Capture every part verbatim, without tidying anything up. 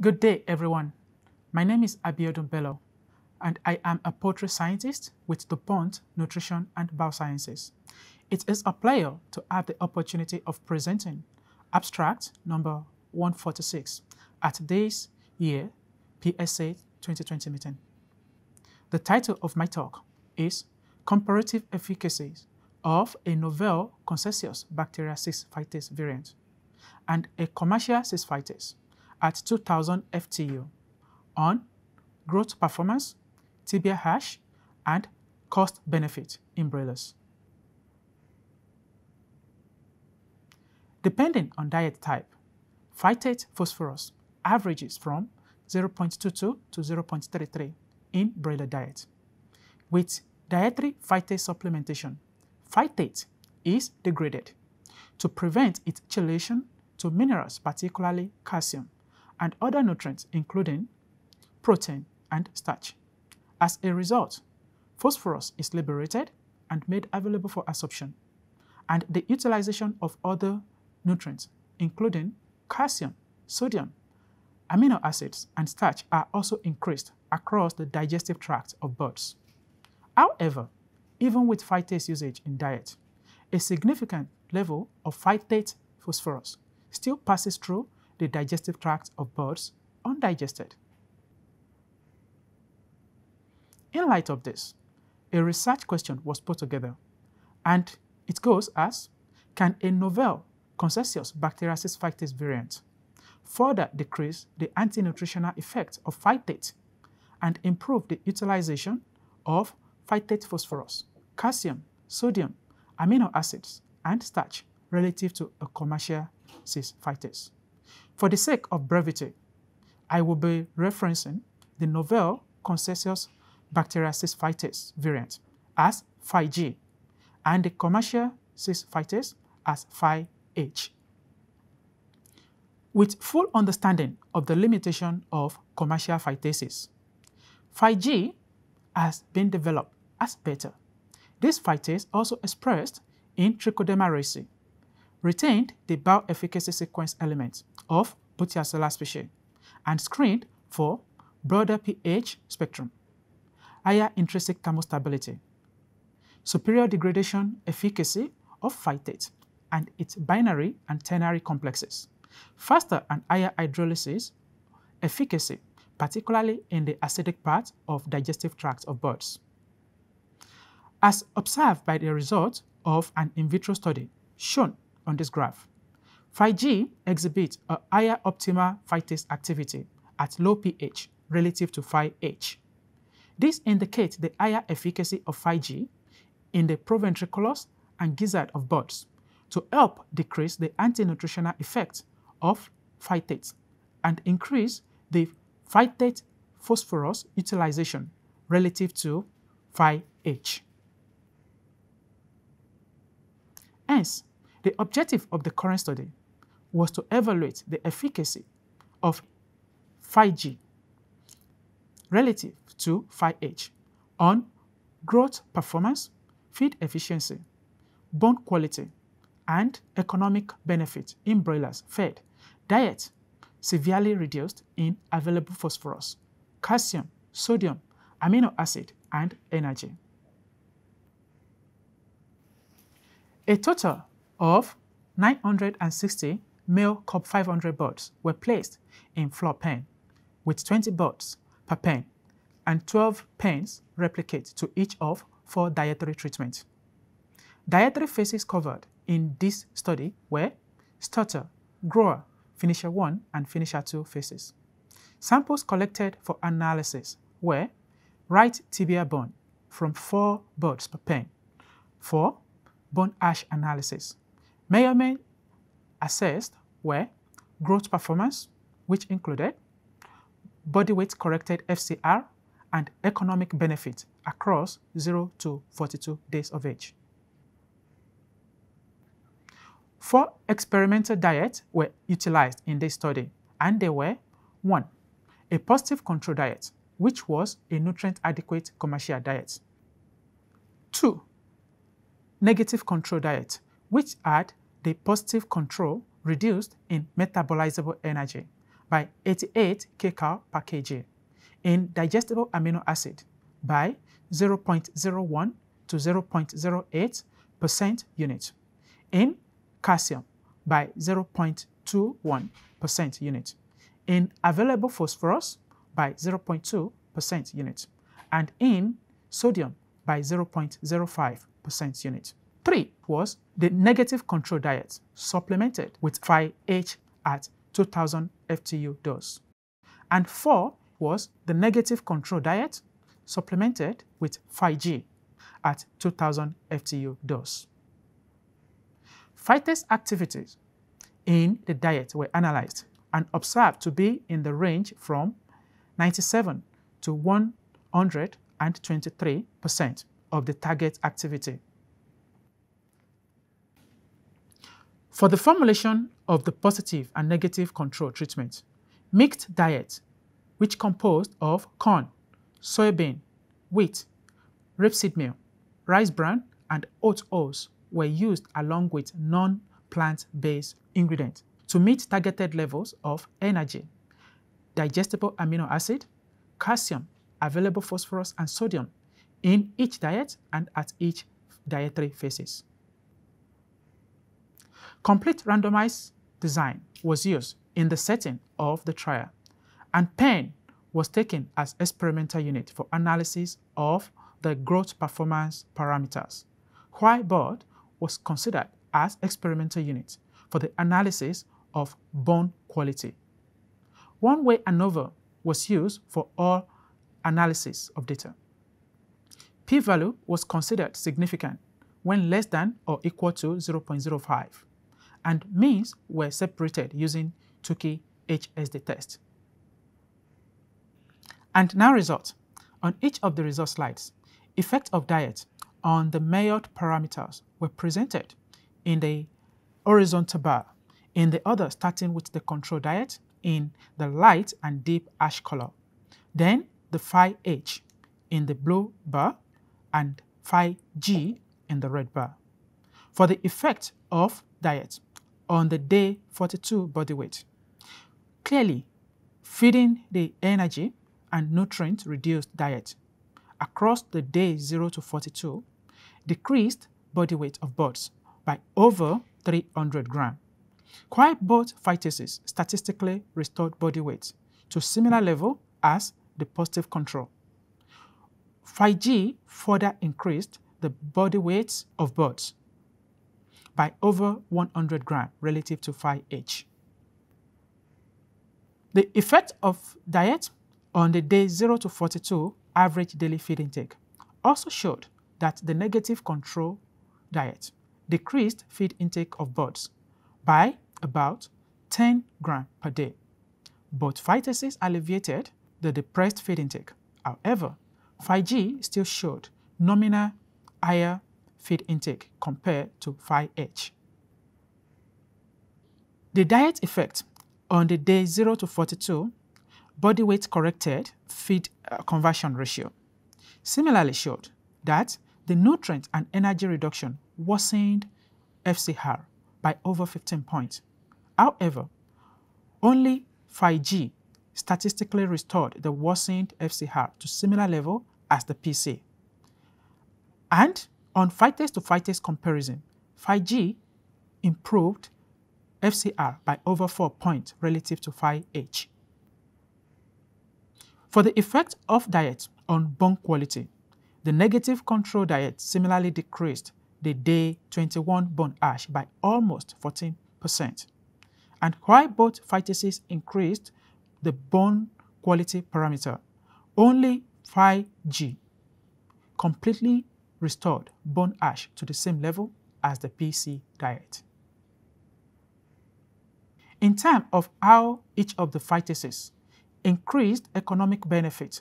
Good day, everyone. My name is Abiodun Bello, and I am a poultry scientist with DuPont Nutrition and BioSciences. It is a pleasure to have the opportunity of presenting abstract number one forty-six at this year's P S A twenty twenty meeting. The title of my talk is Comparative Efficacies of a Novel Concessus Bacteria six phytase Variant and a Commercial six phytase at two thousand F T U on growth performance, tibia hash, and cost benefit in broilers. Depending on diet type, phytate phosphorus averages from zero point two two to zero point three three in broiler diet. With dietary phytate supplementation, phytate is degraded to prevent its chelation to minerals, particularly calcium, and other nutrients including protein and starch. As a result, phosphorus is liberated and made available for absorption, and the utilization of other nutrients including calcium, sodium, amino acids, and starch are also increased across the digestive tract of birds. However, even with phytase usage in diet, a significant level of phytate phosphorus still passes through the digestive tract of birds undigested. In light of this, a research question was put together, and it goes as, can a novel Concessus Bacteria six phytase variant further decrease the anti-nutritional effect of phytate and improve the utilization of phytate phosphorus, calcium, sodium, amino acids, and starch relative to a commercial six phytase? For the sake of brevity, I will be referencing the novel Concessus Bacteria six phytase variant as phi G and the commercial six phytase as phi H. With full understanding of the limitation of commercial phytases, phi G has been developed as better. This phytase, also expressed in Trichoderma reesei, retained the bioefficacy sequence element of Butyacelar species and screened for broader pH spectrum, higher intrinsic thermostability, superior degradation efficacy of phytate and its binary and ternary complexes, faster and higher hydrolysis efficacy, particularly in the acidic part of digestive tract of birds. As observed by the result of an in vitro study shown on this graph, phi G exhibits a higher optimal phytase activity at low pH relative to phi H. This indicates the higher efficacy of phi G in the proventriculus and gizzard of birds to help decrease the anti-nutritional effect of phytate and increase the phytate phosphorus utilization relative to phi H. Hence, the objective of the current study was to evaluate the efficacy of phi G relative to phi H on growth performance, feed efficiency, bone quality, and economic benefit in broilers fed diet severely reduced in available phosphorus, calcium, sodium, amino acid, and energy. A total of nine hundred sixty male Cobb five hundred birds were placed in floor pen, with twenty birds per pen and twelve pens replicate to each of four dietary treatments. Dietary phases covered in this study were starter, grower, finisher one, and finisher two phases. Samples collected for analysis were right tibia bone from four birds per pen for bone ash analysis. Measurements assessed were growth performance, which included body weight corrected F C R and economic benefit across zero to forty-two days of age. Four experimental diets were utilized in this study, and they were: one, a positive control diet, which was a nutrient-adequate commercial diet; two, negative control diet, which had the positive control reduced in metabolizable energy by eighty-eight kilocalories per kg, in digestible amino acid by zero point zero one to zero point zero eight percent unit, in calcium by zero point two one percent unit, in available phosphorus by zero point two percent unit, and in sodium by zero point zero five percent unit. Three was the negative control diet supplemented with phy H at two thousand F T U dose. And four was the negative control diet supplemented with phy G at two thousand F T U dose. Phytase activities in the diet were analyzed and observed to be in the range from ninety-seven to one hundred twenty-three percent of the target activity. For the formulation of the positive and negative control treatment, mixed diet, which composed of corn, soybean, wheat, rapeseed meal, rice bran, and oat oils, were used along with non-plant-based ingredients to meet targeted levels of energy, digestible amino acid, calcium, available phosphorus, and sodium in each diet and at each dietary phases. Complete randomized design was used in the setting of the trial, and P E N was taken as experimental unit for analysis of the growth performance parameters, while board was considered as experimental unit for the analysis of bone quality. One way ANOVA was used for all analysis of data. P-value was considered significant when less than or equal to zero point zero five, and means were separated using Tukey H S D test. And now results. On each of the result slides, effect of diet on the measured parameters were presented in the horizontal bar, in the other starting with the control diet in the light and deep ash color, then the phy H in the blue bar, and phy G in the red bar. For the effect of diet on the day forty-two body weight, clearly feeding the energy and nutrient reduced diet across the day zero to forty-two decreased body weight of birds by over three hundred grams, while both phytases statistically restored body weight to similar level as the positive control. phy G further increased the body weight of birds by over one hundred grams relative to phy H. The effect of diet on the day zero to forty-two average daily feed intake also showed that the negative control diet decreased feed intake of birds by about ten grams per day. Both phytases alleviated the depressed feed intake. However, phy G still showed nominal higher feed intake compared to phy H. The diet effect on the day zero to forty-two body weight corrected feed conversion ratio similarly showed that the nutrient and energy reduction worsened F C R by over fifteen points. However, only phy G statistically restored the worsened F C R to similar level as the P C A. And on phytase to phytase comparison, phy G improved F C R by over four points relative to phy H. For the effect of diet on bone quality, the negative control diet similarly decreased the day twenty-one bone ash by almost fourteen percent. And while both phytases increased the bone quality parameter, only phy G completely restored bone ash to the same level as the P C diet. In terms of how each of the phytases increased economic benefit,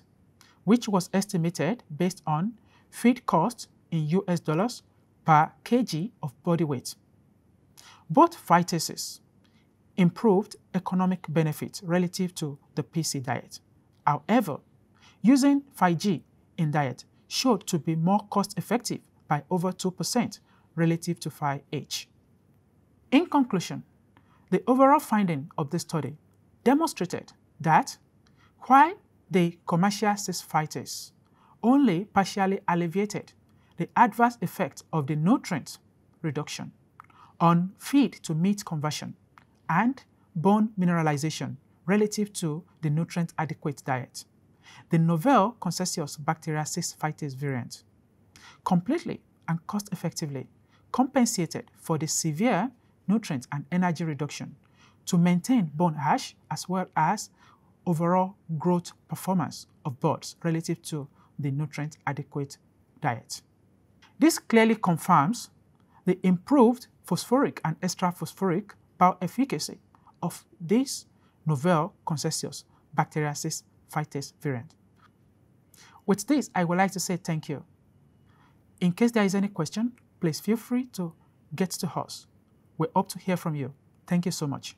which was estimated based on feed cost in U S dollars per kg of body weight, both phytases improved economic benefit relative to the P C diet. However, using phy G in diet showed to be more cost-effective by over two percent relative to phy H. In conclusion, the overall finding of this study demonstrated that while the commercial cyst fighters only partially alleviated the adverse effect of the nutrient reduction on feed-to-meat conversion and bone mineralization relative to the nutrient-adequate diet, the novel Concessius bacteria cyst fighters variant completely and cost-effectively compensated for the severe nutrient and energy reduction to maintain bone ash as well as overall growth performance of birds relative to the nutrient-adequate diet. This clearly confirms the improved phosphoric and extraphosphoric bioefficacy of this novel Concessius bacteria cyst fighters variant. With this, I would like to say thank you. In case there is any question, please feel free to get to us. We hope to hear from you. Thank you so much.